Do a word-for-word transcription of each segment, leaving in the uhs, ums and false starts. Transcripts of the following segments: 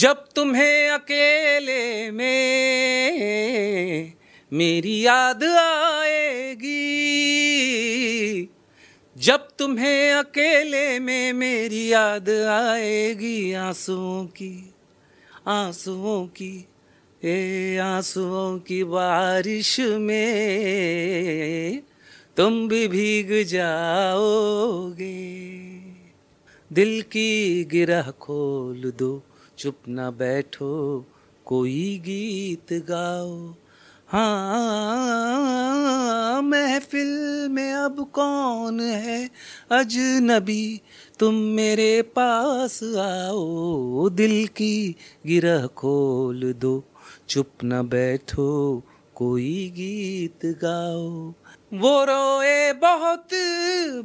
जब तुम्हें अकेले में मेरी याद आएगी, जब तुम्हें अकेले में मेरी याद आएगी, आंसुओं की आंसुओं की ए आंसुओं की बारिश में तुम भी भीग जाओगे। दिल की गिरह खोल दो, चुप ना बैठो, कोई गीत गाओ। हाँ महफिल में अब कौन है अजनबी, तुम मेरे पास आओ। दिल की गिरह खोल दो, चुप न बैठो, कोई गीत गाओ। वो रोए बहुत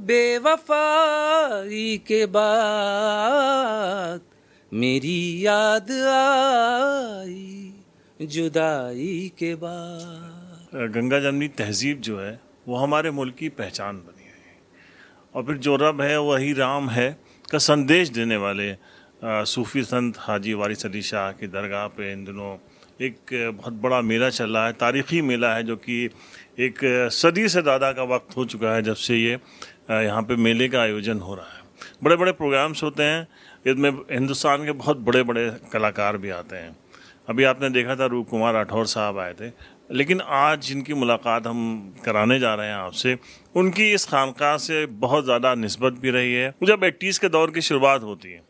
बेवफाई के बाद मेरी याद आई, जुदाई के बाद। गंगा जमनी तहजीब जो है वो हमारे मुल्क की पहचान बनी है, और फिर जो रब है वही राम है का संदेश देने वाले सूफी संत हाजी वारिस अली शाह की दरगाह पे इन दिनों एक बहुत बड़ा मेला चल रहा है, तारीख़ी मेला है, जो कि एक सदी से ज़्यादा का वक्त हो चुका है जब से ये यहाँ पे मेले का आयोजन हो रहा है। बड़े बड़े प्रोग्राम्स होते हैं, इसमें हिंदुस्तान के बहुत बड़े बड़े कलाकार भी आते हैं। अभी आपने देखा था रूप कुमार राठौर साहब आए थे, लेकिन आज जिनकी मुलाकात हम कराने जा रहे हैं आपसे, उनकी इस खानकाह से बहुत ज़्यादा निस्बत भी रही है। जब एटीज़ के दौर की शुरुआत होती है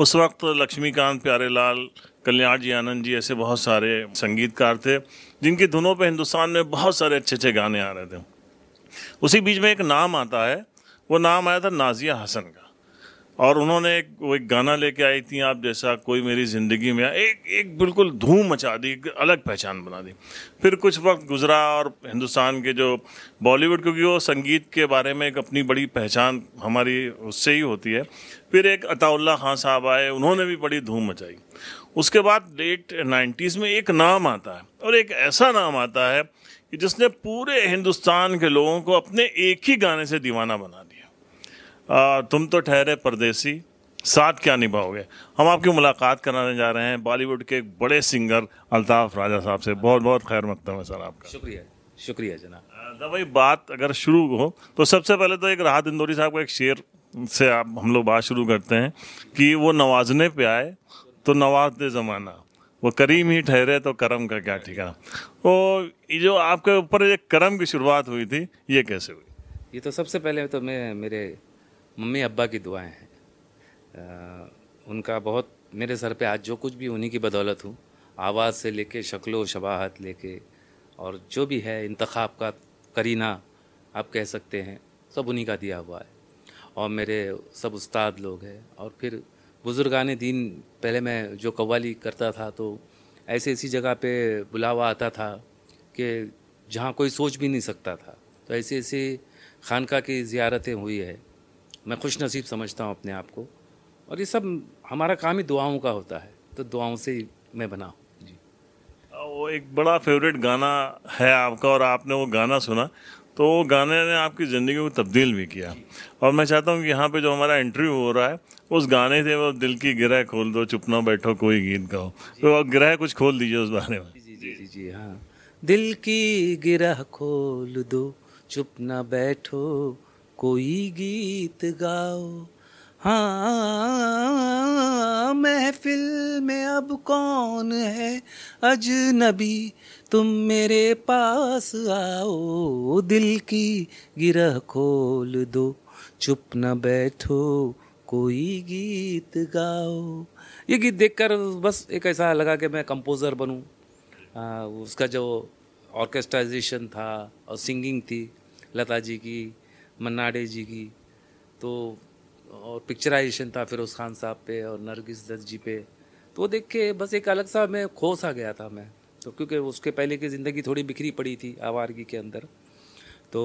उस वक्त लक्ष्मीकांत प्यारेलाल, कल्याणजी आनंदजी, ऐसे बहुत सारे संगीतकार थे जिनकी धुनों पे हिंदुस्तान में बहुत सारे अच्छे अच्छे गाने आ रहे थे। उसी बीच में एक नाम आता है, वो नाम आया था नाजिया हसन का, और उन्होंने एक वो एक गाना लेके आई थी, आप जैसा कोई मेरी ज़िंदगी में, एक एक बिल्कुल धूम मचा दी, एक अलग पहचान बना दी। फिर कुछ वक्त गुजरा और हिंदुस्तान के जो बॉलीवुड, क्योंकि वो संगीत के बारे में एक अपनी बड़ी पहचान हमारी उससे ही होती है, फिर एक अताउल्लाह खान साहब आए, उन्होंने भी बड़ी धूम मचाई। उसके बाद लेट नाइन्टीज़ में एक नाम आता है, और एक ऐसा नाम आता है कि जिसने पूरे हिंदुस्तान के लोगों को अपने एक ही गाने से दीवाना बना दिया। आ, तुम तो ठहरे परदेसी, साथ क्या निभाओगे। हम आपकी मुलाकात कराने जा रहे हैं बॉलीवुड के एक बड़े सिंगर अल्ताफ राजा साहब से। बहुत बहुत खैर मकदम है सर आपका। शुक्रिया शुक्रिया जनाब। तो भाई बात अगर शुरू हो तो सबसे पहले तो एक राहत इंदौरी साहब का एक शेर से आप हम लोग बात शुरू करते हैं कि वो नवाजने पे आए तो नवाज दे ज़माना, वो करीम ही ठहरे तो करम का क्या ठिकाना। वो जो आपके ऊपर एक करम की शुरुआत हुई थी, ये कैसे हुई? ये तो सबसे पहले तो मैं मेरे मम्मी अब्बा की दुआएं हैं। उनका बहुत मेरे सर पे आज जो कुछ भी उन्हीं की बदौलत हूँ, आवाज़ से लेके शक्लो शबाहत लेके और जो भी है इंतखाब का करीना आप कह सकते हैं, सब उन्हीं का दिया हुआ है। और मेरे सब उस्ताद लोग हैं, और फिर बुज़ुर्गाने दीन, पहले मैं जो कव्वाली करता था तो ऐसे ऐसी जगह पे बुलावा आता था कि जहाँ कोई सोच भी नहीं सकता था, तो ऐसी ऐसी खानका की ज़ियारतें हुई है। मैं खुश नसीब समझता हूँ अपने आप को, और ये सब हमारा काम ही दुआओं का होता है, तो दुआओं से ही मैं बना हूँ जी। वो एक बड़ा फेवरेट गाना है आपका, और आपने वो गाना सुना तो वो गाने ने आपकी ज़िंदगी को तब्दील भी किया, और मैं चाहता हूँ कि यहाँ पे जो हमारा इंटरव्यू हो रहा है उस गाने से, वो दिल की गिरह खोल दो, चुप ना बैठो, कोई गीत गाओ, तो आप गिरह कुछ खोल दीजिए उस बारे में। जी जी जी जी हाँ, दिल की गिरह खोल दो, चुप ना बैठो, कोई गीत गाओ। हाँ महफिल में अब कौन है अजनबी, तुम मेरे पास आओ। दिल की गिरह खोल दो, चुप न बैठो, कोई गीत गाओ। ये गीत देखकर बस एक ऐसा लगा कि मैं कंपोज़र बनूं। आ, उसका जो ऑर्केस्ट्राइजेशन था और सिंगिंग थी लता जी की, मन्नाडे जी की, तो और पिक्चराइजेशन था फिरोज़ खान साहब पे और नरगिस दत्त जी पे, तो वो देख के बस एक अलग सा मैं खो सा गया था मैं तो, क्योंकि उसके पहले की ज़िंदगी थोड़ी बिखरी पड़ी थी आवारगी के अंदर। तो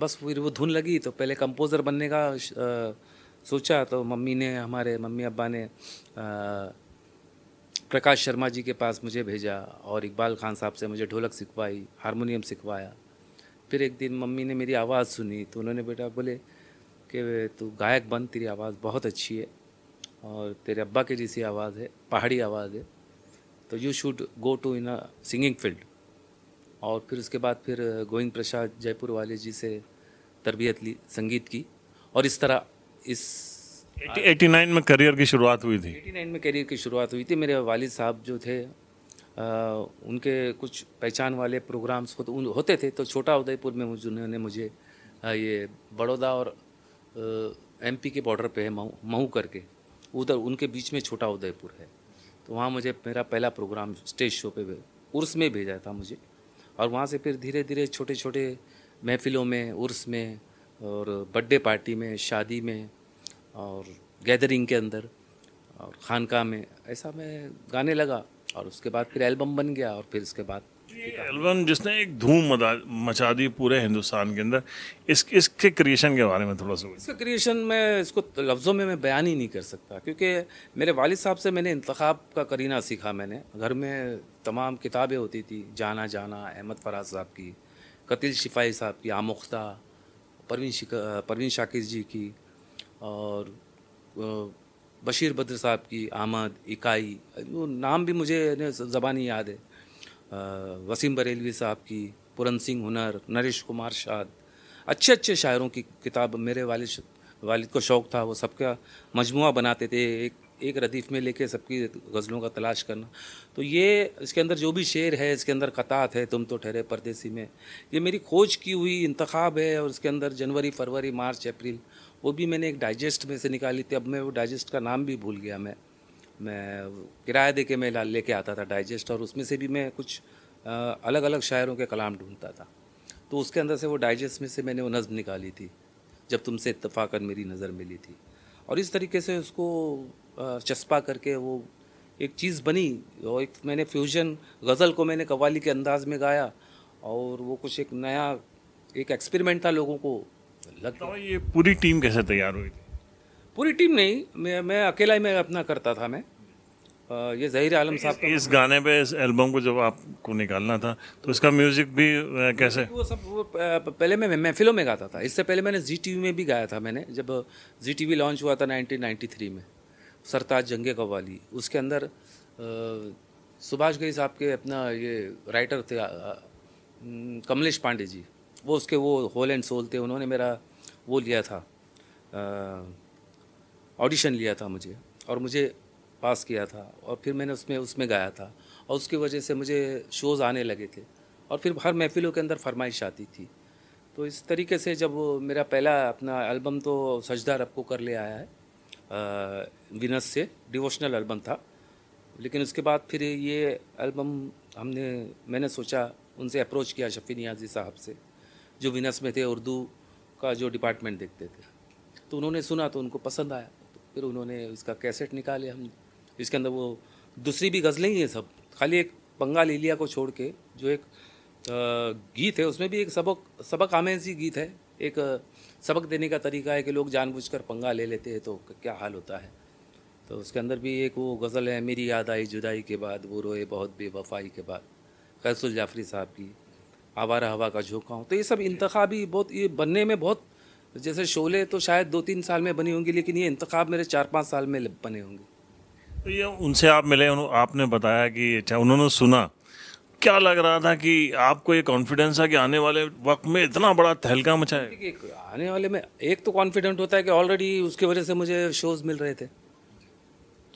बस फिर वो धुन लगी तो पहले कंपोज़र बनने का आ, सोचा, तो मम्मी ने हमारे मम्मी अब्बा ने आ, प्रकाश शर्मा जी के पास मुझे भेजा, और इकबाल खान साहब से मुझे ढोलक सिखवाई, हारमोनियम सिखवाया। फिर एक दिन मम्मी ने मेरी आवाज़ सुनी तो उन्होंने बेटा बोले कि तू गायक बन, तेरी आवाज़ बहुत अच्छी है और तेरे अब्बा की जैसी आवाज़ है, पहाड़ी आवाज़ है, तो you should go to in a singing field. और फिर उसके बाद फिर गोविंद प्रसाद जयपुर वाले जी से तरबियत ली संगीत की, और इस तरह इस एटी नाइन में करियर की शुरुआत हुई थी। एटी नाइन में करियर की शुरुआत हुई थी। मेरे वालिद साहब जो थे आ, उनके कुछ पहचान वाले प्रोग्राम्स हो, होते थे, तो छोटा उदयपुर में उन्होंने मुझे आ, ये बड़ौदा और एमपी के बॉर्डर पे है महू महू करके, उधर उनके बीच में छोटा उदयपुर है, तो वहाँ मुझे मेरा पहला प्रोग्राम स्टेज शो पे उर्स में भेजा था मुझे। और वहाँ से फिर धीरे धीरे छोटे छोटे महफिलों में, उर्स में और बर्थडे पार्टी में, शादी में और गैदरिंग के अंदर और खानका में ऐसा मैं गाने लगा। और उसके बाद फिर एल्बम बन गया। और फिर उसके बाद एल्बम जिसने एक धूम मचा दी पूरे हिंदुस्तान के अंदर, इस इसके क्रिएशन के बारे में थोड़ा सा। इसका क्रिएशन में इसको लफ्ज़ों में मैं बयान ही नहीं कर सकता, क्योंकि मेरे वालिद साहब से मैंने इंतखाब का करीना सीखा। मैंने घर में तमाम किताबें होती थी, जाना जाना अहमद फराज साहब की, कतील शिफाई साहब की, आमुख्ता परवीन परवीन शाकिर जी की, और बशीर बद्र साहब की आमद, इकाई, वो नाम भी मुझे ज़बानी याद है, वसीम बरेलवी साहब की, पुरन सिंह हुनर, नरेश कुमार शाद, अच्छे अच्छे शायरों की किताब। मेरे वालिद वालिद को शौक़ था, वो सबका मजमुआ बनाते थे, एक एक रदीफ़ में लेके सबकी गज़लों का तलाश करना। तो ये इसके अंदर जो भी शेर है, इसके अंदर कतात है, तुम तो ठहरे परदेसी में, ये मेरी खोज की हुई इंतखाब है। और इसके अंदर जनवरी, फरवरी, मार्च, अप्रैल, वो भी मैंने एक डाइजेस्ट में से निकाली थी। अब मैं वो डाइजेस्ट का नाम भी भूल गया। मैं मैं किराया दे के मैं लेके आता था डाइजेस्ट, और उसमें से भी मैं कुछ अलग अलग शायरों के कलाम ढूंढता था। तो उसके अंदर से वो डाइजेस्ट में से मैंने वो नज़म निकाली थी, जब तुमसे इत्तफाकन मेरी नज़र मिली थी। और इस तरीके से उसको चस्पा करके वो एक चीज़ बनी। और एक मैंने फ्यूजन गज़ल को मैंने कव्वाली के अंदाज़ में गाया, और वो कुछ एक नया एक एक्सपेरिमेंट था लोगों को। लगता है ये पूरी टीम कैसे तैयार हुई थी? पूरी टीम नहीं, मैं मैं अकेला ही मैं अपना करता था। मैं आ, ये ज़हीर आलम साहब का इस गाने पे, इस एल्बम को जब आपको निकालना था, तो इसका म्यूज़िक भी कैसे? वो सब वो पहले मैं महफिलों में गाता था। इससे पहले मैंने जी टी वी में भी गाया था। मैंने जब जी टी वी लॉन्च हुआ था नाइनटीन नाइन्टी थ्री में, सरताज जंगे कव्वाली, उसके अंदर सुभाष घई साहब के अपना ये राइटर थे कमलेश पांडे जी, वो उसके वो होल एंड सोल थे। उन्होंने मेरा वो लिया था, ऑडिशन लिया था मुझे, और मुझे पास किया था। और फिर मैंने उसमें उसमें गाया था, और उसकी वजह से मुझे शोज़ आने लगे थे। और फिर हर महफिलों के अंदर फरमाइश आती थी। तो इस तरीके से जब मेरा पहला अपना एल्बम तो सजदा रब को कर ले आया है विनस से, डिवोशनल एल्बम था। लेकिन उसके बाद फिर ये एल्बम हमने मैंने सोचा, उनसे अप्रोच किया शफ़ी नियाजी साहब से, जो विनस में थे, उर्दू का जो डिपार्टमेंट देखते थे। तो उन्होंने सुना तो उनको पसंद आया, तो फिर उन्होंने इसका कैसेट निकाले। हम इसके अंदर वो दूसरी भी गज़लें ही हैं सब, खाली एक पंगा लीलिया को छोड़ के जो एक गीत है, उसमें भी एक सबक सबक आमेज़ी गीत है। एक सबक देने का तरीका है कि लोग जानबूझकर पंगा ले लेते हैं तो क्या हाल होता है। तो उसके अंदर भी एक वो गज़ल है, मेरी याद आई जुदाई के बाद, वो रोए बहुत बेवफाई के बाद, फैज़ उल जाफरी साहब की, आवारा हवा का झोंका हूँ। तो ये सब इंतखाबी बहुत, ये बनने में बहुत, जैसे शोले तो शायद दो तीन साल में बनी होंगी, लेकिन ये इंतखाब मेरे चार पाँच साल में बने होंगे। तो ये उनसे आप मिले, आपने बताया कि अच्छा उन्होंने सुना, क्या लग रहा था कि आपको ये कॉन्फिडेंस है कि आने वाले वक्त में इतना बड़ा तहलका मचा है? आने वाले में एक तो कॉन्फिडेंट होता है कि ऑलरेडी उसकी वजह से मुझे शोज़ मिल रहे थे,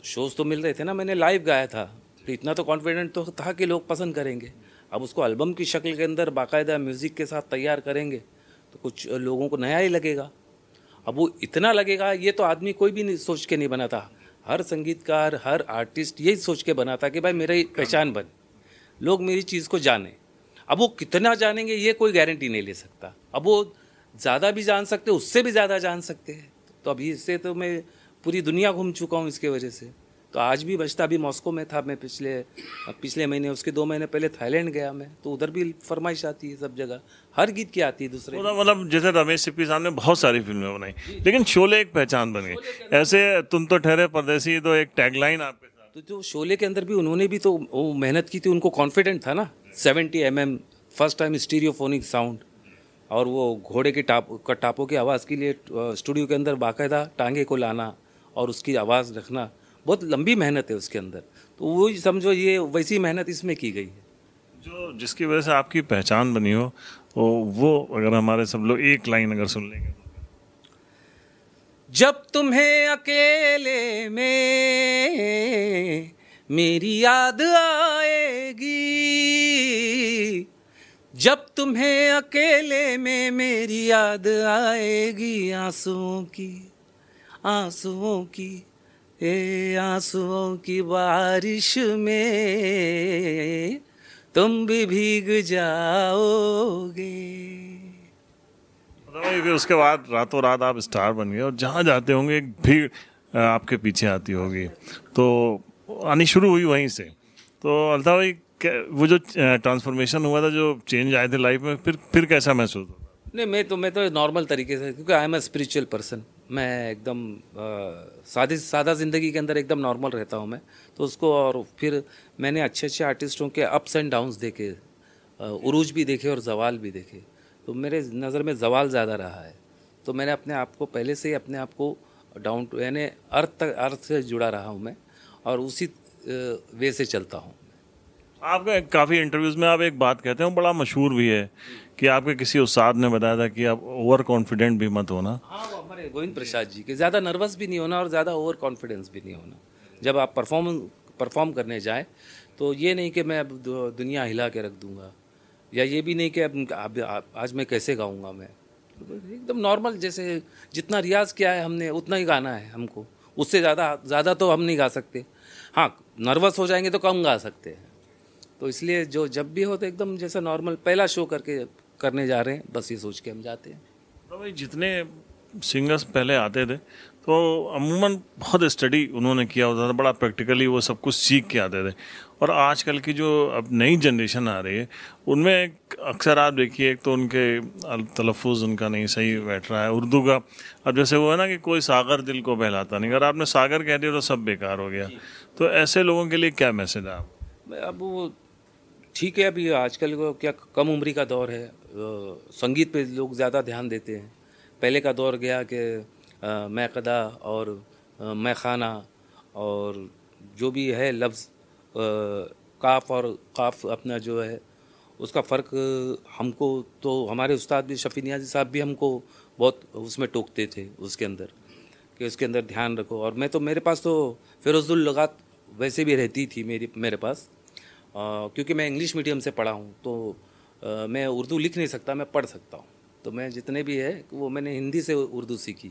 शोज़ तो मिल रहे थे ना, मैंने लाइव गाया था, तो इतना तो कॉन्फिडेंट तो था कि लोग पसंद करेंगे। अब उसको एल्बम की शक्ल के अंदर बाकायदा म्यूज़िक के साथ तैयार करेंगे तो कुछ लोगों को नया ही लगेगा। अब वो इतना लगेगा, ये तो आदमी कोई भी नहीं सोच के नहीं बना था। हर संगीतकार, हर आर्टिस्ट यही सोच के बना था कि भाई मेरी पहचान बने, लोग मेरी चीज़ को जाने। अब वो कितना जानेंगे ये कोई गारंटी नहीं ले सकता। अब वो ज़्यादा भी जान सकते, उससे भी ज़्यादा जान सकते हैं। तो अभी इससे तो मैं पूरी दुनिया घूम चुका हूँ इसके वजह से। तो आज भी बचता, अभी मॉस्को में था मैं पिछले पिछले महीने, उसके दो महीने पहले थाईलैंड गया मैं, तो उधर भी फरमाइश आती है सब जगह, हर गीत की आती है दूसरे। मतलब जैसे रमेश सिप्पी साहब ने बहुत सारी फिल्में बनाई, लेकिन शोले एक पहचान बन गई। ऐसे तुम तो ठहरे परदेसी तो एक टैगलाइन आपके साथ, तो जो शोले के अंदर भी उन्होंने भी तो मेहनत की थी, उनको कॉन्फिडेंट था ना। Seventy M M first time stereophonic sound, और वो घोड़े के टाप टापों की आवाज़ के लिए स्टूडियो के अंदर बाकायदा टांगे को लाना, और उसकी आवाज़ रखना बहुत लंबी मेहनत है उसके अंदर, तो वो समझो ये वैसी मेहनत इसमें की गई है जो जिसकी वजह से आपकी पहचान बनी हो। वो अगर हमारे सब लोग एक लाइन अगर सुन लेंगे, जब तुम्हें अकेले में मेरी याद आएगी, जब तुम्हें अकेले में मेरी याद आएगी, आंसुओं की आंसुओं की ए आंसुओं की बारिश में तुम भी भीग जाओगे। मतलब उसके बाद रातों रात आप स्टार बन गए और जहाँ जाते होंगे एक भीड़ आपके पीछे आती होगी, तो आनी शुरू हुई वहीं से। तो अल्ताफ भाई, वो जो ट्रांसफॉर्मेशन हुआ था, जो चेंज आए थे लाइफ में, फिर फिर कैसा महसूस होता? नहीं, मैं तो मैं तो नॉर्मल तरीके से, क्योंकि I am a spiritual person, मैं एकदम सादी सादा ज़िंदगी के अंदर एकदम नॉर्मल रहता हूँ मैं तो उसको। और फिर मैंने अच्छे अच्छे आर्टिस्टों के अप्स एंड डाउन्स देखे, उरूज भी देखे और जवाल भी देखे, तो मेरे नज़र में जवाल ज़्यादा रहा है। तो मैंने अपने आप को पहले से ही अपने आप को डाउन टू यानी अर्थ तक अर्थ से जुड़ा रहा हूँ मैं और उसी वे से चलता हूँ। आपका काफ़ी इंटरव्यूज़ में आप एक बात कहते हो, बड़ा मशहूर भी है, कि आपके किसी उस्ताद ने बताया था कि आप ओवर कॉन्फिडेंट भी मत होना। हाँ, वो हमारे गोविंद प्रसाद जी के, ज़्यादा नर्वस भी नहीं होना और ज़्यादा ओवर कॉन्फिडेंस भी नहीं होना। जब आप परफॉर्म परफॉर्म करने जाएं तो ये नहीं कि मैं अब दुनिया हिला के रख दूँगा, या ये भी नहीं कि अब, अब आज मैं कैसे गाऊँगा। मैं एकदम नॉर्मल, जैसे जितना रियाज़ किया है हमने उतना ही गाना है हमको, उससे ज़्यादा ज़्यादा तो हम नहीं गा सकते। हाँ, नर्वस हो जाएंगे तो कम गा सकते हैं, तो इसलिए जो जब भी हो तो एकदम जैसा नॉर्मल पहला शो करके करने जा रहे हैं, बस ये सोच के हम जाते हैं। तो भाई, जितने सिंगर्स पहले आते थे तो अमूमन बहुत स्टडी उन्होंने किया होता था, बड़ा प्रैक्टिकली वो सब कुछ सीख के आते थे। और आजकल की जो अब नई जनरेशन आ रही है, उनमें अक्सर आप देखिए, एक तो उनके तलफ़ुज़ उनका नहीं सही बैठ रहा है उर्दू का। अब जैसे वो है ना कि कोई सागर दिल को बहलाता नहीं, अगर आपने सागर कह दिया तो सब बेकार हो गया। तो ऐसे लोगों के लिए क्या मैसेज है आप? अब वो ठीक है, अभी आजकल को क्या कम उम्री का दौर है, संगीत पे लोग ज़्यादा ध्यान देते हैं। पहले का दौर गया कि मैं कदा और आ, मैं खाना और जो भी है लफ्ज़, काफ़ और काफ़ अपना जो है उसका फ़र्क हमको, तो हमारे उस्ताद भी शफ़ी नियाजी साहब भी हमको बहुत उसमें टोकते थे उसके अंदर, कि उसके अंदर ध्यान रखो। और मैं तो मेरे पास तो फ़िरोज़ुल लगात वैसे भी रहती थी मेरी मेरे पास, Uh, क्योंकि मैं इंग्लिश मीडियम से पढ़ा हूँ, तो uh, मैं उर्दू लिख नहीं सकता, मैं पढ़ सकता हूँ। तो मैं जितने भी है वो मैंने हिंदी से उर्दू सीखी,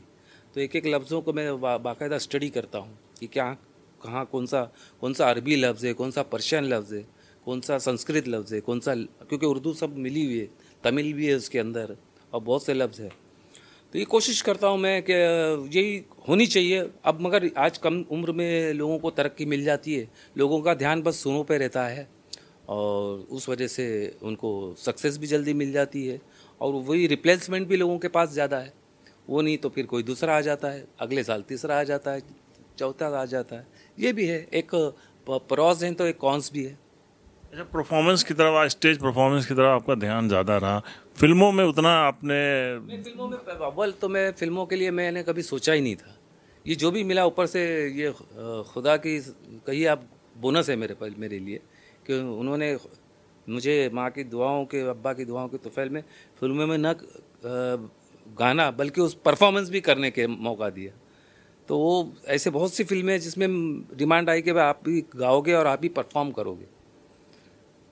तो एक एक लफ्ज़ों को मैं बा, बाकायदा स्टडी करता हूँ कि क्या कहाँ कौन सा कौन सा अरबी लफ्ज़ है, कौन सा पर्शियन लफ्ज़ है, कौन सा संस्कृत लफ्ज़ है, कौन सा, क्योंकि उर्दू सब मिली हुई है, तमिल भी है उसके अंदर और बहुत से लफ्ज़ है। तो ये कोशिश करता हूँ मैं कि यही होनी चाहिए अब। मगर आज कम उम्र में लोगों को तरक्की मिल जाती है, लोगों का ध्यान बस सुनों पे रहता है और उस वजह से उनको सक्सेस भी जल्दी मिल जाती है, और वही रिप्लेसमेंट भी लोगों के पास ज़्यादा है। वो नहीं तो फिर कोई दूसरा आ जाता है, अगले साल तीसरा आ जाता है, चौथा आ जाता है। ये भी है, एक प्रॉस है तो एक कॉन्स भी है। अच्छा, परफॉर्मेंस की तरफ, स्टेज परफॉर्मेंस की तरफ आपका ध्यान ज़्यादा रहा, फिल्मों में उतना आपने? मैं फिल्मों में अव्वल तो मैं फिल्मों के लिए मैंने कभी सोचा ही नहीं था। ये जो भी मिला ऊपर से, ये खुदा की कहिए आप बोनस है मेरे पर मेरे लिए, कि उन्होंने मुझे माँ की दुआओं के, अब्बा की दुआओं के तोहफे में फिल्मों में न गाना बल्कि उस परफॉर्मेंस भी करने के मौका दिया। तो वो ऐसे बहुत सी फिल्में जिसमें डिमांड आई कि भाई आप भी गाओगे और आप भी परफॉर्म करोगे।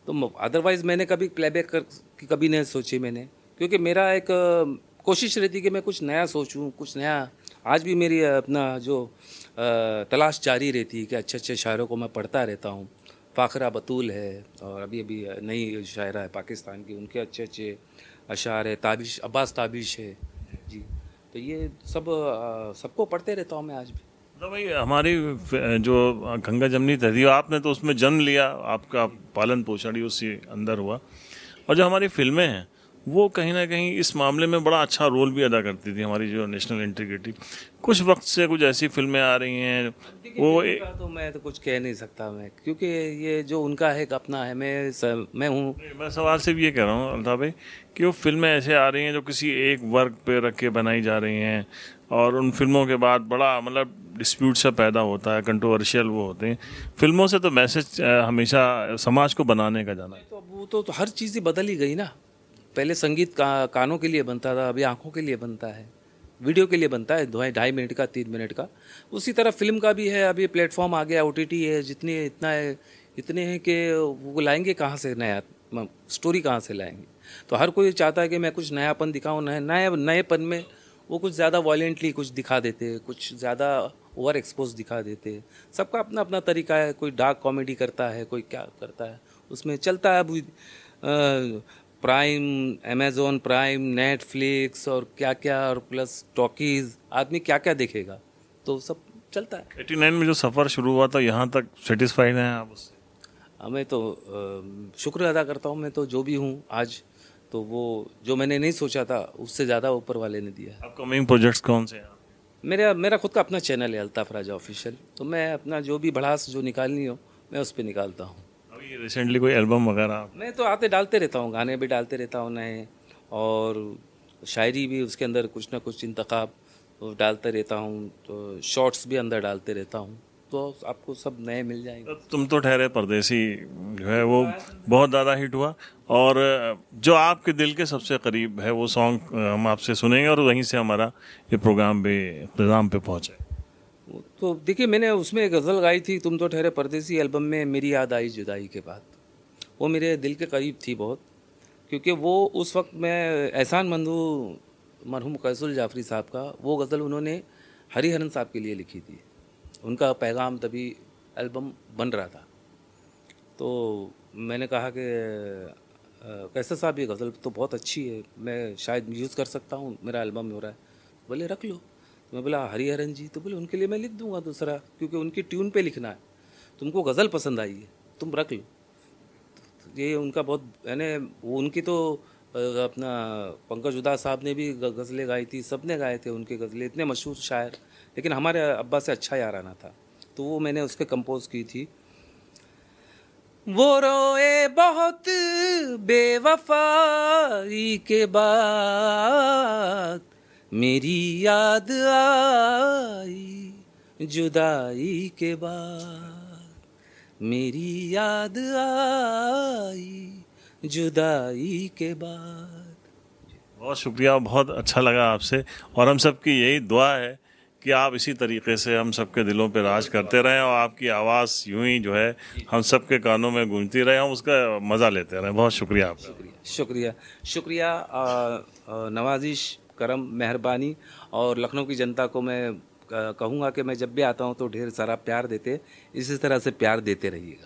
तो अदरवाइज़ मैंने कभी प्लेबैक कर की कभी नहीं सोची मैंने, क्योंकि मेरा एक कोशिश रहती कि मैं कुछ नया सोचूं, कुछ नया। आज भी मेरी अपना जो तलाश जारी रहती है कि अच्छे अच्छे शायरों को मैं पढ़ता रहता हूं। फ़ाखरा बतूल है, और अभी अभी नई शायरा है पाकिस्तान की, उनके अच्छे अच्छे अशार है। ताबिश, अब्बास ताबिश है जी। तो ये सब सबको पढ़ते रहता हूँ मैं आज भी। तो भाई, हमारी जो गंगा जमनी तहजीब, आपने तो उसमें जन्म लिया, आपका पालन पोषण ही उसी अंदर हुआ। और जो हमारी फिल्में हैं वो कहीं ना कहीं इस मामले में बड़ा अच्छा रोल भी अदा करती थी, हमारी जो नेशनल इंटीग्रिटी। कुछ वक्त से कुछ ऐसी फिल्में आ रही हैं वो ए... तो मैं तो कुछ कह नहीं सकता मैं, क्योंकि ये जो उनका है अपना है। मैं स, मैं हूँ मैं सवाल सिर्फ ये कह रहा हूँ अल्ताफ भाई, कि वो फिल्में ऐसे आ रही हैं जो किसी एक वर्ग पे रख के बनाई जा रही हैं, और उन फिल्मों के बाद बड़ा मतलब डिस्प्यूट सा पैदा होता है, कंट्रोवर्शियल वो होते हैं। फिल्मों से तो मैसेज हमेशा समाज को बनाने का जाना है। तो वो तो, तो हर चीज़ बदल ही गई ना। पहले संगीत का, कानों के लिए बनता था, अभी आँखों के लिए बनता है, वीडियो के लिए बनता है, ढाई मिनट का, तीन मिनट का। उसी तरह फिल्म का भी है, अभी प्लेटफॉर्म आ गया, ओ टी टी है, जितने इतना है इतने हैं कि वो लाएंगे कहाँ से, नया स्टोरी कहाँ से लाएंगे। तो हर कोई चाहता है कि मैं कुछ नयापन दिखाऊँ, नए नए नएपन में वो कुछ ज़्यादा वायलेंटली कुछ दिखा देते, कुछ ज़्यादा ओवर एक्सपोज दिखा देते। सबका अपना अपना तरीका है, कोई डार्क कॉमेडी करता है, कोई क्या करता है, उसमें चलता है। अभी प्राइम, अमेजोन प्राइम, नेटफ्लिक्स और क्या क्या, और प्लस टॉकीज़, आदमी क्या क्या देखेगा, तो सब चलता है। एटी नाइन में जो सफ़र शुरू हुआ था, यहाँ तक सेटिस्फाइड हैं आप उससे? मैं तो शुक्र अदा करता हूँ, मैं तो जो भी हूँ आज, तो वो जो मैंने नहीं सोचा था उससे ज़्यादा ऊपर वाले ने दिया। अपकमिंग प्रोजेक्ट्स कौन से हैं? मेरा मेरा खुद का अपना चैनल है, अल्ताफ राजा ऑफिशियल, तो मैं अपना जो भी भड़ास जो निकालनी हो मैं उस पर निकालता हूँ। अभी रिसेंटली कोई एल्बम वगैरह? मैं तो आते डालते रहता हूँ, गाने भी डालते रहता हूँ नए, और शायरी भी उसके अंदर कुछ ना कुछ इंतखाब डालते रहता हूँ, तो शॉर्ट्स भी अंदर डालते रहता हूँ, तो आपको सब नए मिल जाएंगे। तुम तो ठहरे परदेसी जो है वो बहुत ज़्यादा हिट हुआ, और जो आपके दिल के सबसे करीब है वो सॉन्ग हम आपसे सुनेंगे, और वहीं से हमारा ये प्रोग्राम भी प्रोग्राम पे पहुँचे। तो देखिए, मैंने उसमें एक गज़ल गाई थी, तुम तो ठहरे परदेसी एल्बम में, मेरी याद आई जुदाई के बाद। वो मेरे दिल के करीब थी बहुत, क्योंकि वो उस वक्त मैं एहसान मंदू मरहूम फैज़ उल जाफरी साहब का, वो गज़ल उन्होंने हरिहरन साहब के लिए लिखी थी, उनका पैगाम तभी एल्बम बन रहा था। तो मैंने कहा कि कैसे साहब, ये गज़ल तो बहुत अच्छी है, मैं शायद यूज़ कर सकता हूँ, मेरा एल्बम हो रहा है। बोले रख लो। तो मैं बोला हरिहरन जी, तो बोले उनके लिए मैं लिख दूँगा दूसरा, क्योंकि उनकी ट्यून पे लिखना है, तुमको गज़ल पसंद आई है, तुम रख लो। तो ये उनका बहुत, यानी उनकी तो अपना पंकज उदास साहब ने भी गज़लें गाई थी, सब ने गाए थे उनके गज़लें, इतने मशहूर शायर। लेकिन हमारे अब्बा से अच्छा याराना था, तो वो मैंने उसके कंपोज़ की थी। वो रोए बहुत बेवफाई के बाद, मेरी याद आई जुदाई के बाद, मेरी याद आई जुदाई के बाद। बहुत शुक्रिया, बहुत अच्छा लगा आपसे, और हम सब की यही दुआ है कि आप इसी तरीके से हम सबके दिलों पे राज करते रहें, और आपकी आवाज़ यूं ही जो है हम सबके कानों में गूंजती रहे, हम उसका मज़ा लेते रहें। बहुत शुक्रिया आपका। शुक्रिया शुक्रिया शुक्रिया आ, नवाजिश, करम, मेहरबानी। और लखनऊ की जनता को मैं कहूँगा कि मैं जब भी आता हूँ तो ढेर सारा प्यार देते, इसी तरह से प्यार देते रहिएगा।